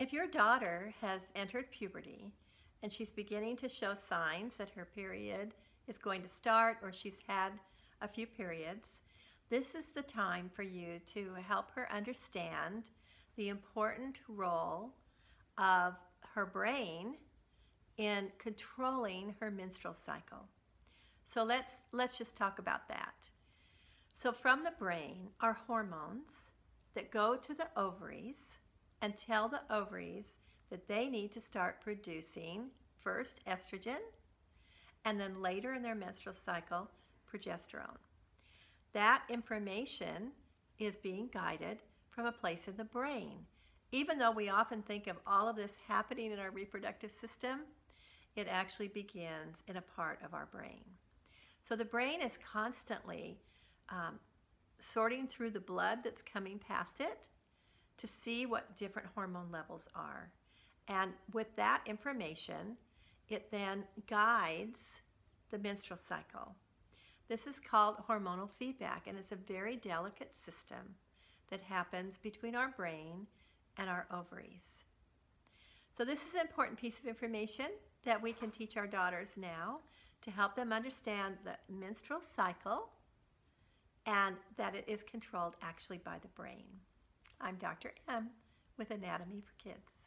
If your daughter has entered puberty and she's beginning to show signs that her period is going to start or she's had a few periods, this is the time for you to help her understand the important role of her brain in controlling her menstrual cycle. So let's just talk about that. So from the brain are hormones that go to the ovaries and tell the ovaries that they need to start producing first estrogen and then later in their menstrual cycle progesterone. That information is being guided from a place in the brain. Even though we often think of all of this happening in our reproductive system, it actually begins in a part of our brain. So the brain is constantly sorting through the blood that's coming past it to see what different hormone levels are. And with that information, it then guides the menstrual cycle. This is called hormonal feedback, and it's a very delicate system that happens between our brain and our ovaries. So this is an important piece of information that we can teach our daughters now to help them understand the menstrual cycle and that it is controlled actually by the brain. I'm Dr. M with Anatomy for Kids.